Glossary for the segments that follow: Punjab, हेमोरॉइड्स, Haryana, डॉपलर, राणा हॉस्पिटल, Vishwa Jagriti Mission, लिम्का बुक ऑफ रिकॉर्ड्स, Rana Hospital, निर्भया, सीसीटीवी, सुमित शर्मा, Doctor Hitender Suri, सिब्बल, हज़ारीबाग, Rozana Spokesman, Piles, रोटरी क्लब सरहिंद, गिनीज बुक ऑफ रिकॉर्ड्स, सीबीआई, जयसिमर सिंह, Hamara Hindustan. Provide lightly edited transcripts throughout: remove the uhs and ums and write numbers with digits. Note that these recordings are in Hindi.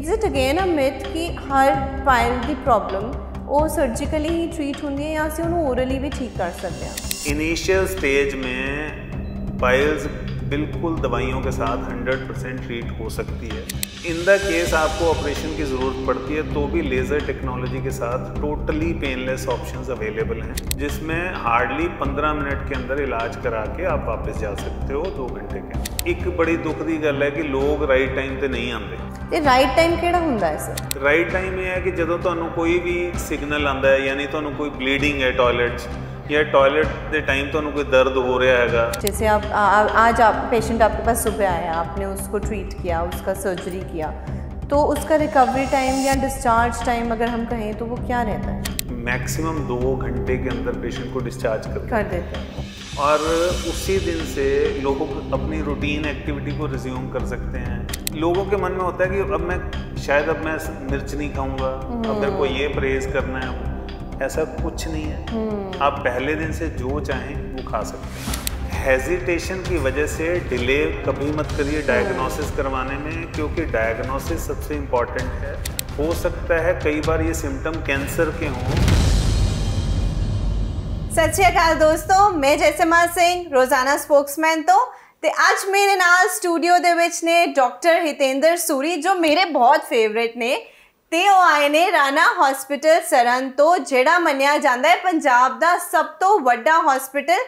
Is it again a myth कि हर पायल दी प्रॉब्लम वो सर्जिकली ही ट्रीट होंगी है या फिर उन्हें ओरली भी ठीक कर सकते हैं। इनिशियल स्टेज में पाइल्स बिल्कुल दवाइयों के साथ 100% ट्रीट हो सकती है। इन द केस आपको ऑपरेशन की ज़रूरत पड़ती है तो भी लेज़र टेक्नोलॉजी के साथ टोटली पेनलेस ऑप्शंस अवेलेबल हैं, जिसमें हार्डली 15 मिनट के अंदर इलाज करा के आप वापस जा सकते हो 2 घंटे के अंदर। एक बड़ी दुख की गल है कि लोग राइट टाइम पर नहीं आते। ये राइट टाइम केड़ा हुंदा है सर? राइट टाइम यह है कि जदों तुहानू कोई भी सिग्नल आंदा है, यानी तुहानू कोई ब्लीडिंग है टॉयलेट या टॉयलेट के टाइम तुहानू कोई दर्द हो रहा हैगा। जैसे आप आज आप पेशेंट आपके पास सुबह आया, आपने उसको ट्रीट किया, उसका सर्जरी किया, तो उसका रिकवरी टाइम या डिस्चार्ज टाइम अगर हम कहें तो वो क्या रहता है? मैक्सिमम 2 घंटे के अंदर पेशेंट को डिस्चार्ज कर देते हैं और उसी दिन से लोगों को अपनी रूटीन एक्टिविटी को रिज्यूम कर सकते हैं। लोगों के मन में होता है कि अब मैं मिर्च नहीं खाऊंगा, अब मेरे को ये परहेज करना है। ऐसा कुछ नहीं है, आप पहले दिन से जो चाहें वो खा सकते हैं। हेजिटेशन की वजह से डिले कभी मत करिए डायग्नोसिस करवाने में, क्योंकि डायग्नोसिस सबसे इम्पॉर्टेंट है। हो सकता है कई बार ये सिम्टम कैंसर के हों। सत श्री अकाल दोस्तों, मैं जयसिमर सिंह, रोजाना स्पोक्समैन। तो आज मेरे नाल स्टूडियो दे विच ने डॉक्टर हितेंद्र सूरी, जो मेरे बहुत फेवरेट ने। ते ओ आए ने राणा हॉस्पिटल सरहिंद तो, जिहड़ा मन्निया जांदा है पंजाब दा सब तो वड्डा हॉस्पिटल,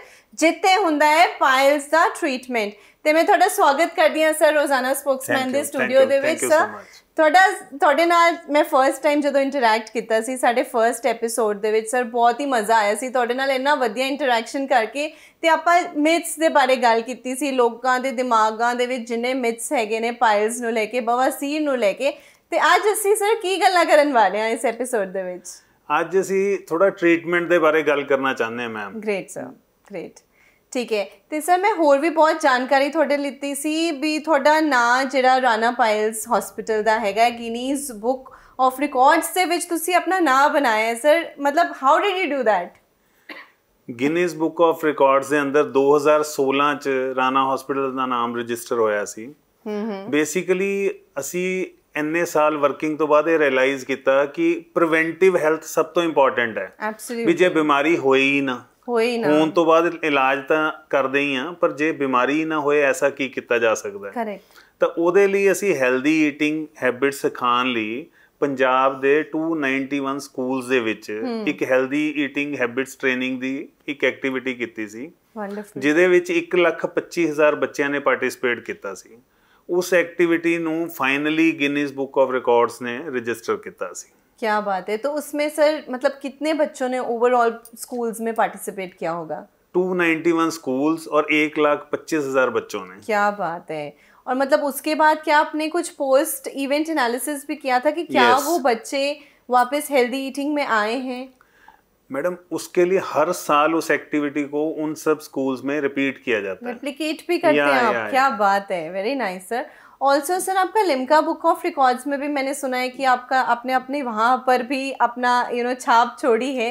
जिथे हुंदा है पाइल्स दा ट्रीटमेंट। ते मैं तुहाडा स्वागत करदी हां सर रोजाना स्पोक्समैन दे स्टूडियो दे विच। सर थोड़े नाल मैं फर्स्ट टाइम जो इंटरैक्ट किया सी साढ़े फर्स्ट एपीसोड दे विच, सर बहुत ही मज़ा आया सी। थोड़े नाल इन्ना वधिया इंटरैक्शन करके ते आपां मिथ्स दे बारे गल कीती सी, लोकां दे दिमागां दे विच जिन्ने मिथ्स हैगे ने पाइल्स नूं लेके, बवासीर नूं लेके। ते अज असीं सर की गल्लां करन वाले हां इस एपीसोड दे विच? अज असीं थोड़ा ट्रीटमेंट दे बारे गल करना चाहते हैं मैम। ग्रेट सर, ग्रेट, ठीक है। तो सर मैं होर भी बहुत जानकारी थोड़े लिती सी भी, थोड़ा ना जिहड़ा राणा पाइल्स हॉस्पिटल दा हैगा गिनीज बुक ऑफ रिकॉर्ड्स दे विच तुसी अपना नाम बनाया है सर, मतलब how did you do that? गिनीज बुक ऑफ रिकॉर्ड्स दे अंदर 2016 च राणा हॉस्पिटल दा नाम रजिस्टर होया सी। बेसिकली असी ਇੰਨੇ ਸਾਲ ਵਰਕਿੰਗ ਤੋਂ ਬਾਅਦ ਇਹ ਰਿਅਲਾਈਜ਼ ਕੀਤਾ ਕਿ ਪ੍ਰੀਵੈਂਟਿਵ ਹੈਲਥ ਸਭ ਤੋਂ ਇੰਪੋਰਟੈਂਟ ਹੈ। ਵੀ ਜੇ ਬਿਮਾਰੀ ਹੋਈ ਨਾ ਹੋਣ ਤੋਂ ਬਾਅਦ ਇਲਾਜ ਤਾਂ ਕਰਦੇ ਹੀ ਆ, ਪਰ ਜੇ ਬਿਮਾਰੀ ਨਾ ਹੋਏ ਐਸਾ ਕੀ ਕੀਤਾ ਜਾ ਸਕਦਾ ਹੈ। ਕਰੈਕਟ। ਤਾਂ ਉਹਦੇ ਲਈ ਅਸੀਂ ਹੈਲਦੀ ਈਟਿੰਗ ਹੈਬਿਟਸ ਸਿਖਾਉਣ ਲਈ ਪੰਜਾਬ ਦੇ 291 ਸਕੂਲਸ ਦੇ ਵਿੱਚ ਇੱਕ ਹੈਲਦੀ ਈਟਿੰਗ ਹੈਬਿਟਸ ਟ੍ਰੇਨਿੰਗ ਦੀ ਇੱਕ ਐਕਟੀਵਿਟੀ ਕੀਤੀ ਸੀ, ਜਿਹਦੇ ਵਿੱਚ 1,25,000 ਬੱਚਿਆਂ ਨੇ ਪਾਰਟਿਸਿਪੇਟ ਕੀਤਾ ਸੀ। उस एक्टिविटी नू finally गिनीज बुक ऑफ रिकॉर्ड्स ने रजिस्टर किया सी। क्या बात है। तो उसमें सर मतलब कितने बच्चों ने ओवरऑल स्कूल्स में पार्टिसिपेट किया होगा? 291 स्कूल्स और 1,25,000 बच्चों ने। क्या बात है। और मतलब उसके बाद क्या आपने कुछ पोस्ट इवेंट एनालिसिस भी किया था कि क्या वो बच्चे वापस हेल्दी ईटिंग में आए हैं? मैडम उसके लिए हर साल उस एक्टिविटी को उन सब स्कूल्स में रिपीट किया जाता है। रिप्लिकेट भी करते हैं आप? क्या बात है, very nice sir. Also sir आपका लिम्का बुक ऑफ रिकॉर्ड्स में भी मैंने सुना है कि आपका आपने अपने वहाँ पर भी अपना यू नो छाप छोड़ी है।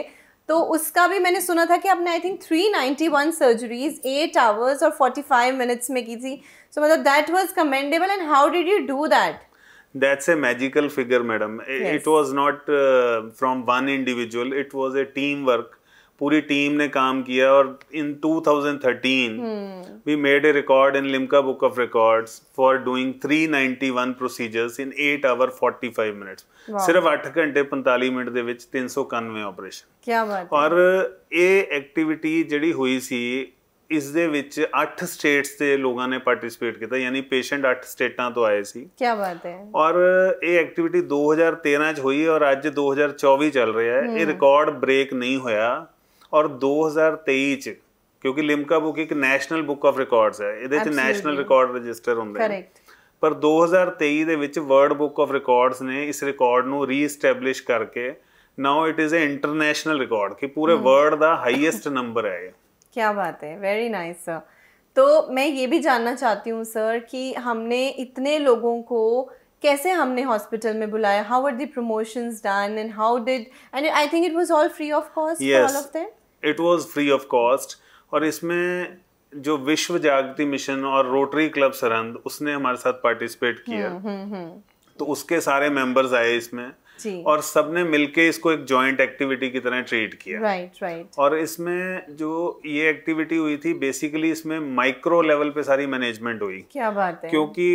तो उसका भी मैंने सुना था कि आपने आई थिंक 391 सर्जरीज 8 आवर्स और 45 मिनट्स में की थी। सो मतलब that was commendable and how did you do that? That's a magical figure, madam. Yes. It was not from one individual. It was a teamwork. पूरी टीम ने काम किया और in 2013 we made a record in Limka Book of Records for doing 391 procedures in 8 hour 45 minutes. सिर्फ 8 घंटे 45 मिनट दे विच 391 ऑपरेशन। क्या बात है। और ये एक्टिविटी जड़ी हुई सी इस दे विच 8 स्टेट्स के लोगों ने पार्टिसिपेट किया, यानी पेशेंट 8 स्टेटा तो आए सी। क्या बात है। और ये एक्टिविटी 2013 च हुई और अज 2024 चल रहा है। ये रिकॉर्ड ब्रेक नहीं होया और 2023 च, क्योंकि लिम्का बुक एक नैशनल बुक ऑफ रिकॉर्ड्स है, इहदे च नैशनल रिकॉर्ड रजिस्टर हुंदे हैं। पर 2023 दे विच वर्ल्ड बुक ऑफ रिकॉर्ड्स ने इस रिकॉर्ड नूं रीएस्टैबलिश करके now it is a international record कि पूरे वर्ल्ड का हाईएस्ट नंबर है। क्या बात है, वेरी नाइस सर। तो मैं ये भी जानना चाहती हूँ सर कि हमने इतने लोगों को कैसे हमने हॉस्पिटल में बुलाया, how are the promotions done and how did, and I think it was all free of cost for all of them. It was free of cost. और इसमें जो विश्व जागृति मिशन और रोटरी क्लब सरहिंद उसने हमारे साथ पार्टिसिपेट किया। तो उसके सारे मेंबर्स आए इसमें और सबने मिलके इसको एक जॉइंट एक्टिविटी की तरह ट्रीट किया। राइट। और इसमें जो ये एक्टिविटी हुई थी बेसिकली इसमें माइक्रो लेवल पे सारी मैनेजमेंट हुई। क्या बात है। क्योंकि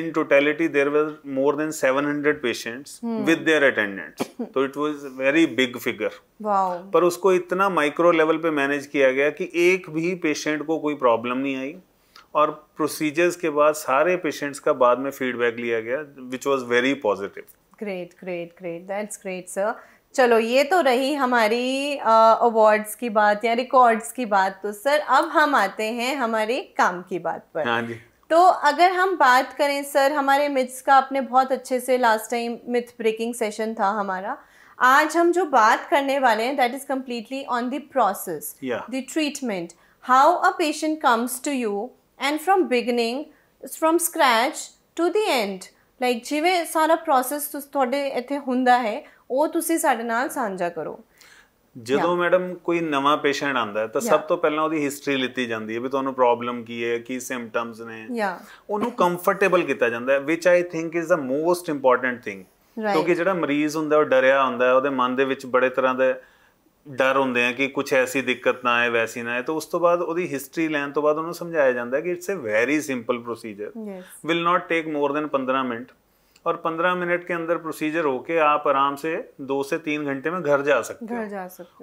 in totality there were more than 700 patients with their attendants, तो it was very big figure. Wow. पर उसको इतना माइक्रो लेवल पे मैनेज किया गया कि एक भी पेशेंट को कोई प्रॉब्लम नहीं आई और प्रोसीजर्स के बाद सारे पेशेंट्स का बाद में फीडबैक लिया गया which was very positive. Great great great, that's great sir. चलो ये तो रही हमारी अवार्ड्स की बात या रिकॉर्ड्स की बात। तो सर अब हम आते हैं हमारे काम की बात पर। हाँ जी। तो अगर हम बात करें सर हमारे मिथ्स का, आपने बहुत अच्छे से last time myth breaking session था हमारा। आज हम जो बात करने वाले हैं that is completely on the process, the treatment, how a patient comes to you and from beginning, from scratch to the end, like जिवें सारा प्रोसेस ਤੁਹਾਡੇ ਇੱਥੇ ਹੁੰਦਾ ਹੈ ਉਹ ਤੁਸੀਂ ਸਾਡੇ ਨਾਲ ਸਾਂਝਾ ਕਰੋ। ਜਦੋਂ ਮੈਡਮ ਕੋਈ ਨਵਾਂ ਪੇਸ਼ੈਂਟ ਆਂਦਾ ਹੈ ਤਾਂ ਸਭ ਤੋਂ ਪਹਿਲਾਂ ਉਹਦੀ ਹਿਸਟਰੀ ਲਿੱਤੀ ਜਾਂਦੀ ਹੈ ਵੀ ਤੁਹਾਨੂੰ ਪ੍ਰੋਬਲਮ ਕੀ ਹੈ, ਕੀ ਸਿੰਪਟਮਸ ਨੇ, ਉਹਨੂੰ ਕੰਫਰਟੇਬਲ ਕੀਤਾ ਜਾਂਦਾ ਹੈ, which I think is the most important thing. ਕਿਉਂਕਿ ਜਿਹੜਾ ਮਰੀਜ਼ ਹੁੰਦਾ ਉਹ ਡਰਿਆ ਹੁੰਦਾ, ਉਹਦੇ ਮਨ ਦੇ ਵਿੱਚ ਬੜੇ ਤਰ੍ਹਾਂ ਦੇ ਡਰ ਹੁੰਦੇ ਆ ਕਿ ਕੁਝ ਐਸੀ ਦਿੱਕਤ ਨਾ ਆਏ, ਵੈਸੀ ਨਾ ਆਏ। ਤਾਂ ਉਸ ਤੋਂ ਬਾਅਦ ਉਹਦੀ ਹਿਸਟਰੀ ਲੈਣ ਤੋਂ ਬਾਅਦ ਉਹਨੂੰ ਸਮਝਾਇਆ ਜਾਂਦਾ ਕਿ it's a very simple procedure, will not take more than 15 minute और 15 मिनट के अंदर प्रोसीजर होके आप आराम से 2 से 3 घंटे में घर जा सकते हो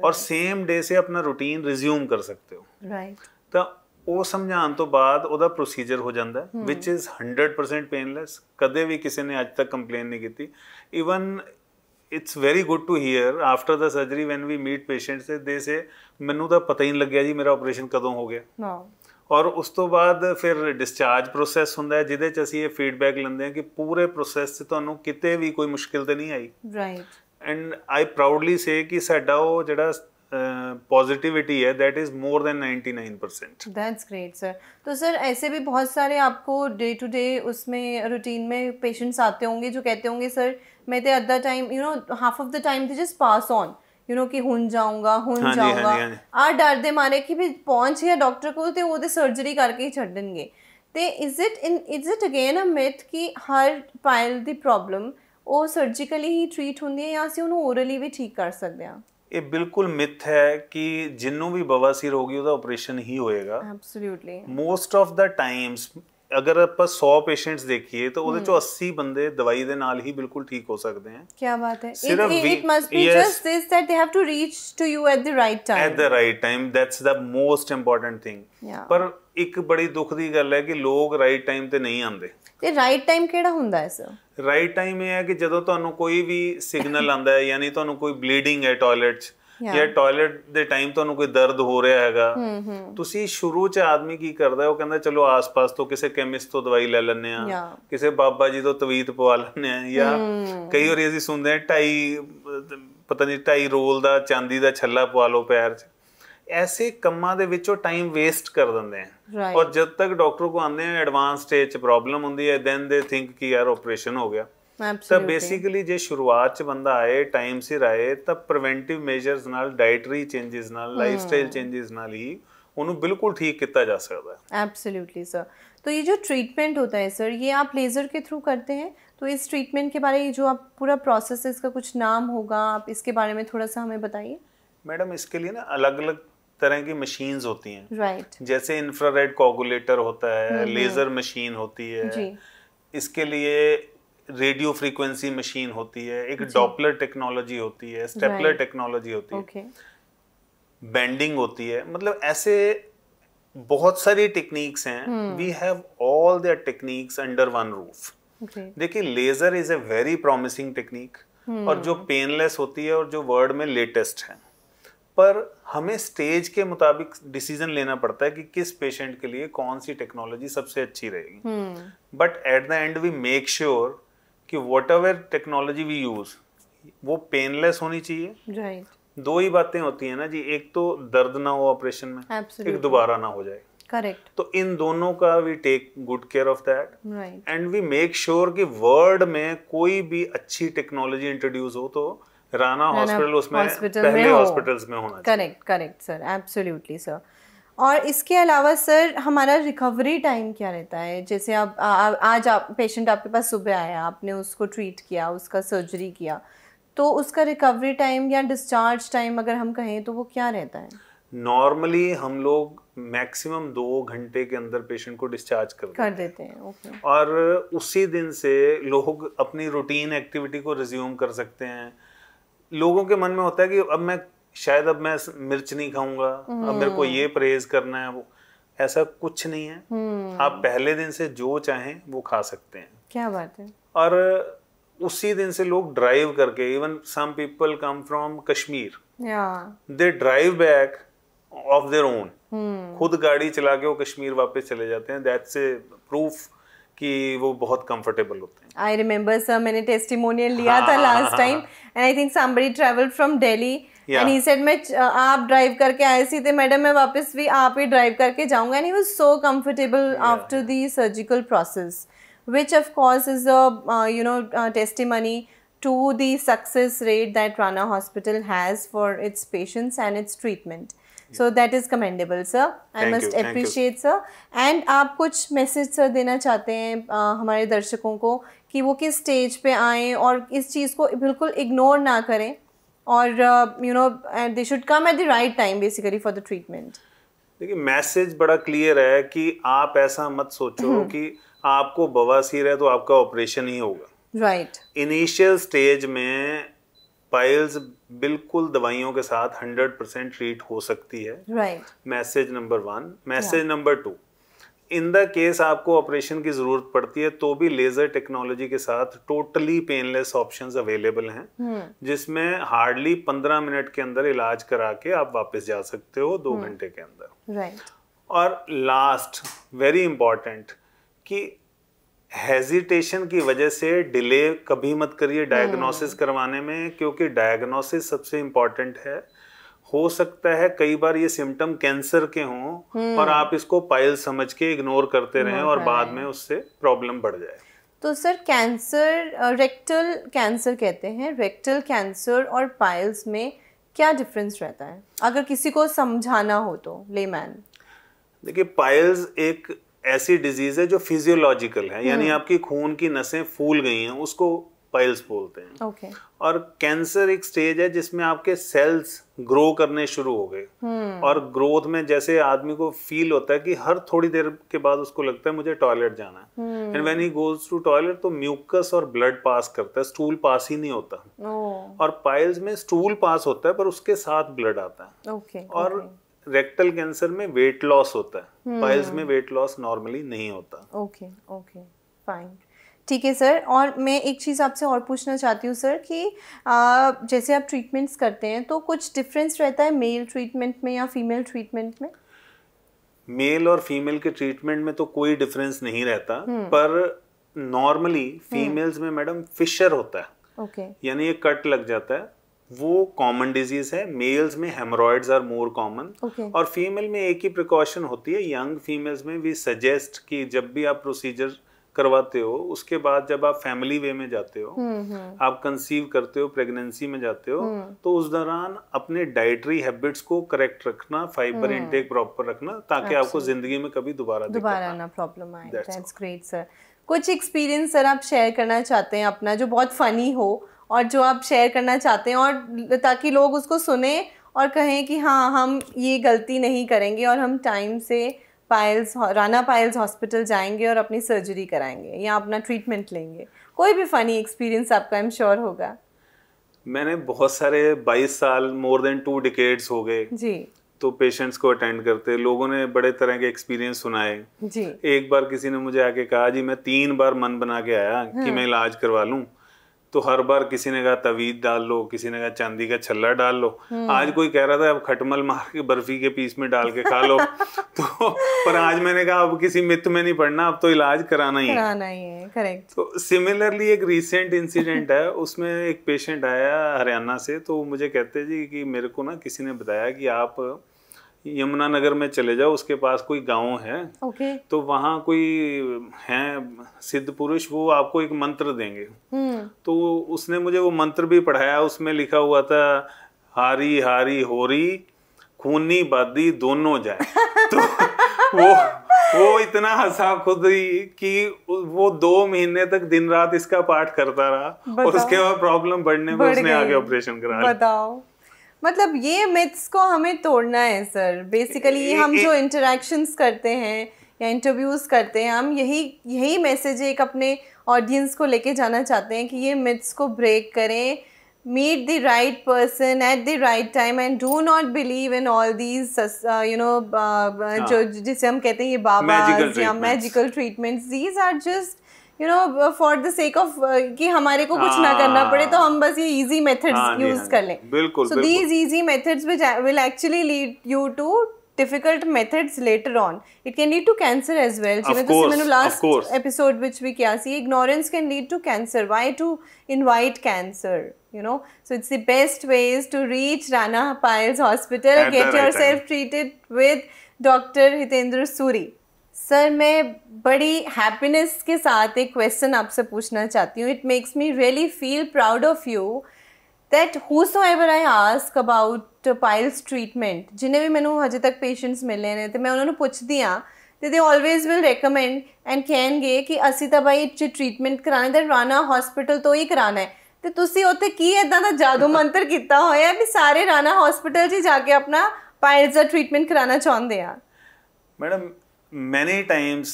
और सेम डे से अपना रूटीन रिज्यूम कर सकते हो। राइट। तो ਉਹ ਸਮਝਾਉਣ ਤੋਂ ਬਾਅਦ ਉਹਦਾ ਪ੍ਰੋਸੀਜਰ ਹੋ ਜਾਂਦਾ ਵਿਚ ਇਜ਼ 100% ਪੇਨਲੈਸ। ਕਦੇ ਵੀ ਕਿਸੇ ਨੇ ਅੱਜ ਤੱਕ ਕੰਪਲੇਨ ਨਹੀਂ ਕੀਤੀ। Even it's very good to hear after the surgery when we meet patients they say ਮੈਨੂੰ ਤਾਂ ਪਤਾ ਹੀ ਨਹੀਂ ਲੱਗਿਆ ਜੀ ਮੇਰਾ ਆਪਰੇਸ਼ਨ ਕਦੋਂ ਹੋ ਗਿਆ। ਵਾਓ। ਔਰ ਉਸ ਤੋਂ ਬਾਅਦ ਫਿਰ ਡਿਸਚਾਰਜ ਪ੍ਰੋਸੈਸ ਹੁੰਦਾ ਹੈ ਜਿਹਦੇ ਚ ਅਸੀਂ ਇਹ ਫੀਡਬੈਕ ਲੈਂਦੇ ਹਾਂ ਕਿ ਪੂਰੇ ਪ੍ਰੋਸੈਸ ਚ ਤੁਹਾਨੂੰ ਕਿਤੇ ਵੀ ਕੋਈ ਮੁਸ਼ਕਿਲ ਤੇ ਨਹੀਂ ਆਈ। Right. And I proudly say ਕਿ ਸਾਡਾ ਉਹ ਜਿਹੜਾ पॉजिटिविटी है that is more than 99%। That's great sir. तो सर ऐसे भी बहुत सारे आपको डे टू डे उसमें रूटीन में पेशेंट्स आते होंगे जो कहते होंगे सर मैं तो other time you know half of the time they just pass on you know कि हुन जाऊंगा हुन जाऊंगा आ डर दे मारे कि भी पहुंच गया डॉक्टर को तो वो सर्जरी करके ही छड्डणगे। ते is it again a myth कि हर पाइल दी प्रॉब्लम वो सर्जिकली ही ट्रीट हुंदी है या असि उहनूं ओरली भी ठीक कर सकदे हां? ਇਹ ਬਿਲਕੁਲ ਮਿਥ ਹੈ ਕਿ ਜਿੰਨੂੰ ਵੀ ਬਵਾਸੀਰ ਹੋਗੀ ਉਹਦਾ ਆਪਰੇਸ਼ਨ ਹੀ ਹੋਏਗਾ। Absolutely. Most of the times ਅਗਰ ਆਪਾਂ 100 ਪੇਸ਼ੈਂਟਸ ਦੇਖੀਏ ਤਾਂ ਉਹਦੇ ਚੋਂ 80 ਬੰਦੇ ਦਵਾਈ ਦੇ ਨਾਲ ਹੀ ਬਿਲਕੁਲ ਠੀਕ ਹੋ ਸਕਦੇ ਹਨ। ਕੀ ਬਾਤ ਹੈ। It must be just this that they have to reach to you at the right time. At the right time that's the most important thing. ਪਰ ਇੱਕ ਬੜੀ ਦੁੱਖ ਦੀ ਗੱਲ ਹੈ ਕਿ ਲੋਕ ਰਾਈਟ ਟਾਈਮ ਤੇ ਨਹੀਂ ਆਉਂਦੇ। ਤੇ ਰਾਈਟ ਟਾਈਮ ਕਿਹੜਾ ਹੁੰਦਾ ਹੈ ਸਰ? ਰਾਈਟ ਟਾਈਮ ਇਹ ਹੈ ਕਿ ਜਦੋਂ ਤੁਹਾਨੂੰ ਕੋਈ ਵੀ ਸਿਗਨਲ ਆਉਂਦਾ ਹੈ, ਯਾਨੀ ਤੁਹਾਨੂੰ ਕੋਈ ਬਲੀਡਿੰਗ ਹੈ ਟਾਇਲਟ 'ਚ ਜਾਂ ਟਾਇਲਟ ਦੇ ਟਾਈਮ ਤੁਹਾਨੂੰ ਕੋਈ ਦਰਦ ਹੋ ਰਿਹਾ ਹੈਗਾ, ਤੁਸੀਂ ਸ਼ੁਰੂ 'ਚ ਆਦਮੀ ਕੀ ਕਰਦਾ ਉਹ ਕਹਿੰਦਾ ਚਲੋ ਆਸ-ਪਾਸ ਤੋਂ ਕਿਸੇ ਕੈਮਿਸਟ ਤੋਂ ਦਵਾਈ ਲੈ ਲੈਣੇ ਆ, ਕਿਸੇ ਬਾਬਾ ਜੀ ਤੋਂ ਤਵੀਤ ਪਵਾ ਲੈਣੇ ਆ, ਜਾਂ ਕਈ ਵਾਰੀ ਅਸੀਂ ਸੁਣਦੇ ਆ ਢਾਈ ਪਤਾ ਨਹੀਂ ਢਾਈ ਰੋਲ ਦਾ ਚਾਂਦੀ ਦਾ ਛੱਲਾ ਪਵਾ ਲਓ ਪੈਰ 'ਚ। ऐसे ਕੰਮਾਂ ਦੇ ਵਿੱਚੋਂ टाइम वेस्ट कर ਦਿੰਦੇ ਆ और जब तक डॉक्टर को आते हैं एडवांस स्टेज प्रॉब्लम ਹੁੰਦੀ ਹੈ, then they think कि यार ऑपरेशन हो गया। तो बेसिकली जे शुरुआत च बंदा आए टाइम सिर आए तो प्रिवेंटिव मेजर्स नाल, डाइटरी चेंजेस नाल, लाइफस्टाइल चेंजेस नाल ही उन्हें बिल्कुल ठीक किया जा सकता है। Absolutely sir. तो ये जो ट्रीटमेंट होता है सर ये आप लेज़र के थ्रू करते हैं, तो इस ट्रीटमेंट के बारे में जो आप पूरा प्रोसेस है इसका कुछ नाम होगा, आप इसके बारे में थोड़ा सा हमें बताइए। मैडम इसके लिए ना अलग अलग तरह की मशीन्स होती हैं। राइट। जैसे इंफ्रारेड कोगुलेटर होता है, लेजर मशीन होती है जी। इसके लिए रेडियो फ्रीक्वेंसी मशीन होती है, एक डॉपलर टेक्नोलॉजी होती है, स्टेपलर टेक्नोलॉजी होती है, बेंडिंग होती है, मतलब ऐसे बहुत सारी टेक्निक्स हैं। We have all their techniques under one roof. देखिए laser is a very promising technique और जो पेनलेस होती है और जो वर्ल्ड में लेटेस्ट है, पर हमें स्टेज के मुताबिक डिसीजन लेना पड़ता है कि किस पेशेंट के लिए कौन सी टेक्नोलॉजी सबसे अच्छी रहेगी। But at the end we make sure कि whatever technology we use वो पेनलेस होनी चाहिए। right. दो ही बातें होती हैं ना जी, एक तो दर्द ना हो ऑपरेशन में, एक दोबारा ना हो जाए। करेक्ट। तो इन दोनों का we take good care of that and we make sure कि वर्ल्ड में कोई भी अच्छी टेक्नोलॉजी इंट्रोड्यूस हो तो राणा हॉस्पिटल उसमें पहले हॉस्पिटल्स में होना। Correct correct sir, absolutely sir. और इसके अलावा सर हमारा रिकवरी टाइम क्या रहता है? जैसे आप आज आप पेशेंट आपके पास सुबह आया, आपने उसको ट्रीट किया, उसका सर्जरी किया, तो उसका रिकवरी टाइम या डिस्चार्ज टाइम अगर हम कहें तो वो क्या रहता है? नॉर्मली हम लोग मैक्सिमम 2 घंटे के अंदर पेशेंट को डिस्चार्ज कर देते हैं। ओके। और उसी दिन से लोग अपनी रूटीन एक्टिविटी को रिज्यूम कर सकते हैं। लोगों के मन में होता है कि अब मैं मिर्च नहीं खाऊंगा, अब मेरे को ये परहेज करना है, वो ऐसा कुछ नहीं है। आप पहले दिन से जो चाहें वो खा सकते हैं। क्या बात है। और उसी दिन से लोग ड्राइव करके, even some people come from Kashmir, they drive back of their own, खुद गाड़ी चला के वो कश्मीर वापस चले जाते हैं। दैट्स ए प्रूफ कि वो बहुत कंफर्टेबल होते हैं। आई रिमेम्बर सर, मैंने टेस्टिमोनियल लिया था last time, and I think somebody travelled from Delhi and he said मैं आप ड्राइव करके आए सी थे मैडम, मैं वापस भी आप ही ड्राइव करके जाऊंगा। And he was so comfortable after the surgical process, which of course is a testimony to the success rate that Rana Hospital has for its patients and its treatment. Yeah. So that is commendable, sir. I must appreciate you, sir. And आप कुछ message sir देना चाहते हैं हमारे दर्शकों को कि वो किस stage पे आएँ और इस चीज़ को बिल्कुल ignore ना करें और they should come at the right time basically for the treatment. देखिए मैसेज बड़ा क्लियर है कि आप ऐसा मत सोचो कि आपको बवासीर है तो आपका ऑपरेशन ही होगा। राइट। इनिशियल स्टेज में पाइल्स बिल्कुल दवाइयों के साथ 100% ट्रीट हो सकती है। Right. Message number 1। Message number 2, in the case आपको ऑपरेशन की जरूरत पड़ती है तो भी लेजर टेक्नोलॉजी के साथ टोटली पेनलेस ऑप्शंस अवेलेबल हैं, जिसमें हार्डली 15 मिनट के अंदर इलाज करा के आप वापस जा सकते हो 2 घंटे के अंदर। राइट। और लास्ट वेरी इंपॉर्टेंट कि हेजिटेशन की वजह से डिले कभी मत करिए डायग्नोसिस करवाने में, क्योंकि डायग्नोसिस सबसे इम्पॉर्टेंट है। हो सकता है कई बार ये सिम्टम कैंसर के हों और आप इसको पाइल समझ के इग्नोर करते रहें और बाद में उससे प्रॉब्लम बढ़ जाए। तो सर कैंसर, रेक्टल कैंसर कहते हैं, रेक्टल कैंसर और पाइल्स में क्या डिफरेंस रहता है अगर किसी को समझाना हो तो? लेमैन देखिए पाइल्स एक ऐसी डिजीज है जो फिजियोलॉजिकल है, यानी आपकी खून की नसें फूल गई हैं, उसको पाइल्स बोलते हैं। Okay. और कैंसर एक स्टेज है जिसमें आपके सेल्स ग्रो करने शुरू हो गए और ग्रोथ में जैसे आदमी को फील होता है कि हर थोड़ी देर के बाद उसको लगता है मुझे टॉयलेट जाना है, and when he goes to toilet तो म्यूकस और ब्लड पास करता है, स्टूल पास ही नहीं होता। Oh. और पाइल्स में स्टूल पास होता है पर उसके साथ ब्लड आता है। Okay. और Okay. रेक्टल कैंसर में वेट लॉस होता है, पाइल्स में वेट लॉस नॉर्मली नहीं होता। ओके ओके फाइन, ठीक है सर। और मैं एक चीज़ आपसे और पूछना चाहती हूँ सर कि जैसे आप ट्रीटमेंट्स करते हैं तो कुछ डिफरेंस रहता है मेल ट्रीटमेंट में या फीमेल ट्रीटमेंट में? मेल और फीमेल के ट्रीटमेंट में तो कोई डिफरेंस नहीं रहता, पर नॉर्मली फीमेल्स में मैडम फिशर होता है। ओके। यानी ये कट लग जाता है, वो कॉमन डिजीज है। मेल्स में हेमोरॉइड्स आर मोर कॉमन, और फीमेल में एक ही प्रिकॉशन होती है। यंग फीमेल्स में वी सजेस्ट कि जब भी आप प्रोसीजर करवाते हो उसके बाद जब आप फैमिली वे में जाते हो, आप कंसीव करते हो, प्रेगनेंसी में जाते हो, तो उस दौरान अपने डाइटरी हैबिट्स को करेक्ट रखना, फाइबर इनटेक प्रॉपर रखना, ताकि आपको जिंदगी में कभी दोबारा ना प्रॉब्लम आए। That's great sir. कुछ एक्सपीरियंस सर आप शेयर करना चाहते हैं अपना जो बहुत फनी हो और जो आप शेयर करना चाहते हैं, और ताकि लोग उसको सुने और कहें कि हाँ हम ये गलती नहीं करेंगे और हम टाइम से पाइल्स, राना पाइल्स हॉस्पिटल जाएंगे और अपनी सर्जरी कराएंगे या अपना ट्रीटमेंट लेंगे? कोई भी फ़नी एक्सपीरियंस आपका आई एम श्योर होगा। मैंने बहुत सारे 22 साल, मोर देन 2 डिकेड्स हो गए जी, तो पेशेंट्स को अटेंड करते लोगों ने बड़े तरह के एक्सपीरियंस सुनाए जी। एक बार किसी ने मुझे आके कहा जी मैं 3 बार मन बना के आया कि मैं इलाज करवा लूँ, तो हर बार किसी ने कहा तवीज़ डाल लो, किसी ने कहा चांदी का छल्ला डाल लो, आज कोई कह रहा था अब खटमल मार के बर्फी के पीस में डाल के खा लो। तो पर आज मैंने कहा अब किसी मिथ में नहीं पड़ना, अब तो इलाज कराना ही है, कराना ही है। करेक्ट। तो सिमिलरली एक रीसेंट इंसिडेंट है, उसमें एक पेशेंट आया हरियाणा से, तो मुझे कहते जी कि मेरे को ना किसी ने बताया कि आप यमुना नगर में चले जाओ, उसके पास कोई गांव है। Okay. तो वहाँ कोई हैं सिद्ध पुरुष, वो आपको एक मंत्र देंगे। तो उसने मुझे वो मंत्र भी पढ़ाया, उसमें लिखा हुआ था हारी हारी होरी खूनी बादी दोनों जाए। तो वो इतना हंसा खुद ही कि वो 2 महीने तक दिन रात इसका पाठ करता रहा और उसके बाद प्रॉब्लम बढ़ने पर उसने आगे ऑपरेशन करा। बताओ, मतलब ये मिथ्स को हमें तोड़ना है सर। बेसिकली हम जो इंटरेक्शंस करते हैं या इंटरव्यूज करते हैं, हम यही मैसेज एक अपने ऑडियंस को लेके जाना चाहते हैं कि ये मिथ्स को ब्रेक करें। Meet the right person at the right time and do not believe in all these you know जो जिसे हम कहते हैं ये बाबा या magical treatments. These are just you know for the sake of कि हमारे को कुछ ना करना पड़े तो हम बस ये इजी मेथड्स यूज कर लें। So these easy methods will actually lead you to difficult methods later on. It can lead to cancer as well. Of course, of course. Last episode which we kiya si, ignorance can lead to cancer. Why to invite cancer? You know, so it's the best ways to reach Rana Piles Hospital. Get yourself treated with Doctor Hitender Suri. Sir, main badi happiness ke saath ek question aapse puchna chahti hu. It makes me really feel proud of you. That whosoever I ask about Piles treatment, जिन्हें भी मैंने हजे तक पेशेंट्स मिले ने तो मैं उन्होंने पूछ दिया तो they always will recommend and कहेंगे कि असी तो भाई जो ट्रीटमेंट कराने तो राणा हॉस्पिटल तो ही कराना है। तो तुसी उत्थे की इदा का जादू मंत्र किया होया भी सारे राणा हॉस्पिटल ही जाके अपना पाइल्स का ट्रीटमेंट कराना चाहते हैं? Madam many times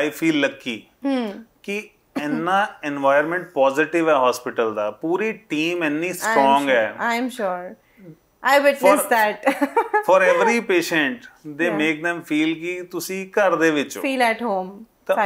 I feel lucky कि इन्ना एनवायरनमेंट पॉजिटिव है हॉस्पिटल का, पूरी टीम इतनी स्ट्रांग है। I am sure I witness that for every patient they make them feel कि ਤੁਸੀਂ ਘਰ ਦੇ ਵਿੱਚ ਫੀਲ ਐਟ ਹੋਮ।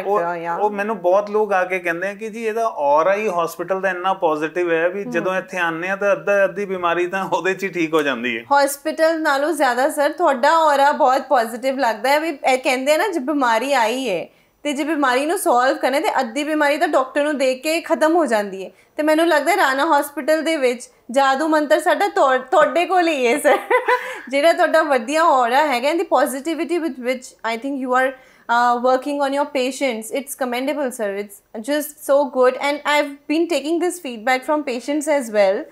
ਉਹ ਮੈਨੂੰ ਬਹੁਤ ਲੋਕ ਆ ਕੇ ਕਹਿੰਦੇ ਆ ਕਿ ਜੀ ਇਹਦਾ ਔਰਾ ਹੀ ਹਸਪੀਟਲ ਦਾ ਇੰਨਾ ਪੋਜ਼ਿਟਿਵ ਹੈ ਵੀ ਜਦੋਂ ਇੱਥੇ ਆਨੇ ਆ ਤਾਂ ਅੱਧੀ ਬਿਮਾਰੀ ਤਾਂ ਉਹਦੇ ਚ ਹੀ ਠੀਕ ਹੋ ਜਾਂਦੀ ਹੈ। ਹਸਪੀਟਲ ਨਾਲੋਂ ਜ਼ਿਆਦਾ ਸਰ ਤੁਹਾਡਾ ਔਰਾ ਬਹੁਤ ਪੋਜ਼ਿਟਿਵ ਲੱਗਦਾ ਹੈ ਵੀ ਕਹਿੰਦੇ ਆ ਨਾ ਜੇ ਬਿਮਾਰੀ ਆਈ ਹੈ तो जो बीमारी को सॉल्व करना तो अद्धी बीमारी तो डॉक्टर को देख के खत्म हो जाती है। तो मैं लगता है राणा हॉस्पिटल के विच जादू मंत्र साडा तुहाडे कोल ही है सर। जिहड़ा तुहाडा वधिया औरा हैगा and the positivity with which I think you are working on your patients, it's commendable sir, it's just so good and I have been taking this feedback from patients as well.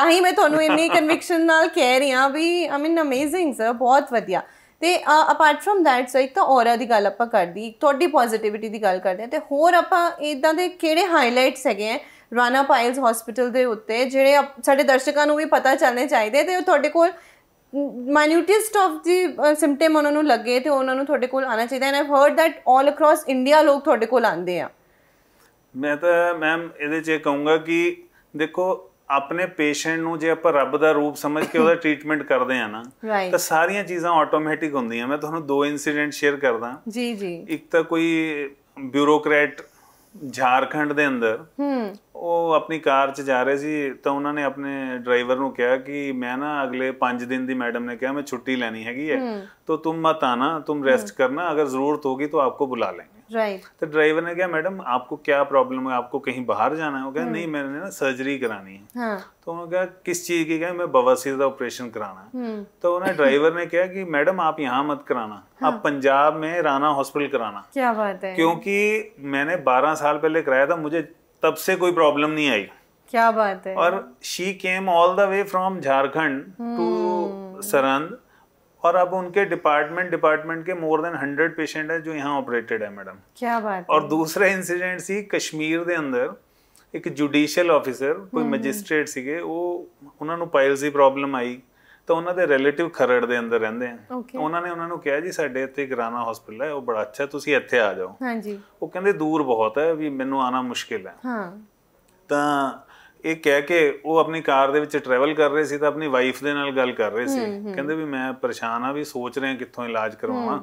ताही मैं तुहानूं इन्नी कन्विक्शन नाल कह रही हाँ भी आई मीन अमेजिंग सर, बहुत वधिया। तो अपार्ट फ्रॉम दैट सर एक तो औरा की गल आप कर दी, थोड़ी पॉजिटिविटी की गल करते हैं तो होर आप इदा के किहड़े हाईलाइट्स है राणा पाइल्स हॉस्पिटल के उत्ते जिहड़े साडे दर्शकों को भी पता चलने चाहिए तो थोड़े कोल माइन्यूटेस्ट ऑफ द सिम्पटम उन्होंने लगे तो उन्होंने थोड़े कोल आना चाहिए। And I heard that all across India लोग थोड़े कोल आंदे हैं। मैं तो मैम ये कहूँगा कि देखो अपने पेशेंट नूं जे आपां रब दा रूप समझ के उहदा ट्रीटमेंट करदे आ ना तो सारियां चीज़ां ऑटोमैटिक हुंदियां। मैं तुहानूं 2 इंसीडेंट शेयर करदा जी जी। एक तो कोई ब्यूरोक्रेट झारखंड दे अंदर वो अपनी कार च जा रहे सी तो उन्होंने अपने ड्राइवर नूं कहा कि मैं ना अगले 5 दिन दी मैडम ने कहा मैं छुट्टी लेनी हैगी है तो तुम मत आना, तुम रेस्ट करना, अगर जरूरत होगी तो आपको बुला लेंगे। तो ड्राइवर ने कहा मैडम आपको क्या प्रॉब्लम है, आपको कहीं बाहर जाना है? वो कहा नहीं मैंने ना सर्जरी करानी है। तो उन्होंने कहा किस चीज की? कहा मैं बवासीर का ऑपरेशन कराना है। तो उन्हें ड्राइवर ने कहा कि मैडम आप यहाँ मत कराना, आप पंजाब में राणा हॉस्पिटल कराना। क्या बात है, क्योंकि मैंने 12 साल पहले कराया था, मुझे तब से कोई प्रॉब्लम नहीं आई। क्या बात है। और she came all the way from Jharkhand to Sirhind और अब उनके डिपार्टमेंट के मोर देन 100 पेशेंट है जो यहाँ ऑपरेटेड है मैडम। क्या बात है। और दूसरा इंसिडेंट सी कश्मीर के अंदर एक जुडिशियल ऑफिसर कोई मजिस्ट्रेट सीगे वो उन्होंने पाइल्स की प्रॉब्लम आई तो उन्होंने रिलेटिव खरड़ के अंदर रहते हैं। उन्होंने उन्होंने कहा जी साढ़े इतने एक राणा हॉस्पिटल है वो बड़ा अच्छा, तुम इतने आ जाओ। वो कहते दूर बहुत है भी मैनू आना मुश्किल है। तो ਇਹ ਕਹਿ ਕੇ ਉਹ ਆਪਣੀ ਕਾਰ ਦੇ ਵਿੱਚ ਟਰੈਵਲ ਕਰ ਰਹੇ ਸੀ ਤਾਂ ਆਪਣੀ ਵਾਈਫ ਦੇ ਨਾਲ ਗੱਲ ਕਰ ਰਹੇ ਸੀ। ਕਹਿੰਦੇ ਵੀ ਮੈਂ ਪਰੇਸ਼ਾਨ ਆ ਵੀ ਸੋਚ ਰਹੇ ਕਿੱਥੋਂ ਇਲਾਜ ਕਰਵਾਵਾਂ।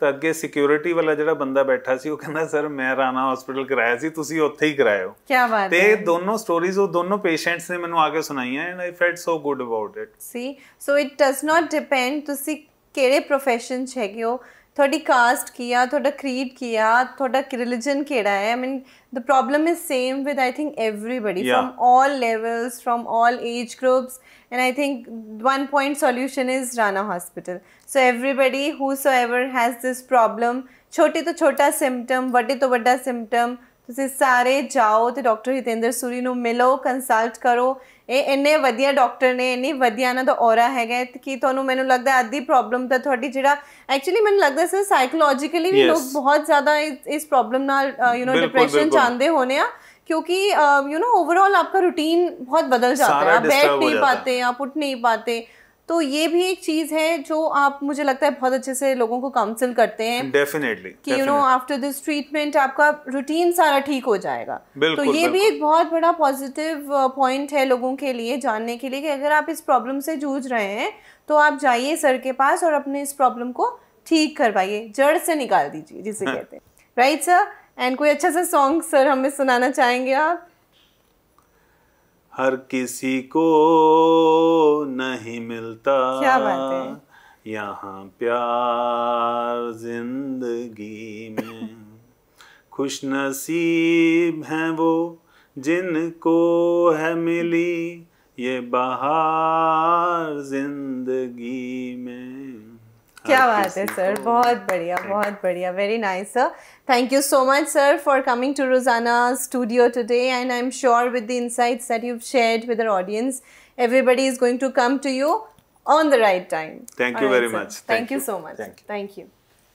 ਤਾਂ ਅੱਗੇ ਸਿਕਿਉਰਿਟੀ ਵਾਲਾ ਜਿਹੜਾ ਬੰਦਾ ਬੈਠਾ ਸੀ ਉਹ ਕਹਿੰਦਾ ਸਰ ਮੈਂ ਰਾਣਾ ਹਸਪੀਟਲ ਕਰਾਇਆ ਸੀ, ਤੁਸੀਂ ਉੱਥੇ ਹੀ ਕਰਾਇਓ। ਕੀ ਬਾਤ ਹੈ। ਤੇ ਦੋਨੋਂ ਸਟੋਰੀਜ਼ ਉਹ ਦੋਨੋਂ ਪੇਸ਼ੈਂਟਸ ਨੇ ਮੈਨੂੰ ਆ ਕੇ ਸੁਣਾਈਆਂ and I felt so good about it. See so it does not depend ਤੁਸੀਂ ਕਿਹੜੇ ਪ੍ਰੋਫੈਸ਼ਨ ਚ ਹੈਗੇ ਹੋ, थोड़ी कास्ट किया, थोड़ा क्रीड किया, थोड़ा रिलीजन केड़ा है। I mean the problem is same with I think everybody from all levels, from all age groups and I think one point solution is राणा हॉस्पिटल। So everybody who so ever has this problem, छोटे तो छोटा सिम्टम, बड़े तो बड़ा सिम्टम, तुसीं सारे जाओ तो डॉक्टर हितेंद्र सूरी नूं मिलो, कंसल्ट करो। ये इन्ने वधिया डॉक्टर ने, इन्नी वधिया ना तो ओरा है कि थोनू मैंने लगता है आधी प्रॉब्लम तो थोड़ी जिहड़ा एक्चुअली मैंने लगता है सर साइकोलॉजिकली भी लोग बहुत ज़्यादा इस प्रॉब्लम नाल डिप्रेशन चाहते होने आ, क्योंकि ओवरऑल आपका रूटीन बहुत बदल जाता है, आप बैठ नहीं पाते, आप उठ नहीं पाते। तो ये भी एक चीज़ है जो आप मुझे लगता है बहुत अच्छे से लोगों को काउंसिल करते हैं डेफिनेटली कि आफ्टर दिस ट्रीटमेंट आपका रूटीन सारा ठीक हो जाएगा। तो ये भी एक बहुत बड़ा पॉजिटिव पॉइंट है लोगों के लिए जानने के लिए कि अगर आप इस प्रॉब्लम से जूझ रहे हैं तो आप जाइए सर के पास और अपने इस प्रॉब्लम को ठीक करवाइए, जड़ से निकाल दीजिए जिसे कहते हैं। राइट सर, एंड कोई अच्छा सा सॉन्ग सर हमें सुनाना चाहेंगे आप? हर किसी को नहीं मिलता यहाँ प्यार जिंदगी में, खुशनसीब हैं वो जिनको है मिली ये बहार जिंदगी में। क्या बात है सर, बहुत बढ़िया, बहुत बढ़िया, very nice sir. Thank you so much sir for coming to Rozana studio today, and I'm sure with the insights that you've shared with our audience, everybody is going to come to you on the right time. Thank you very much. Thank you so much. Thank you.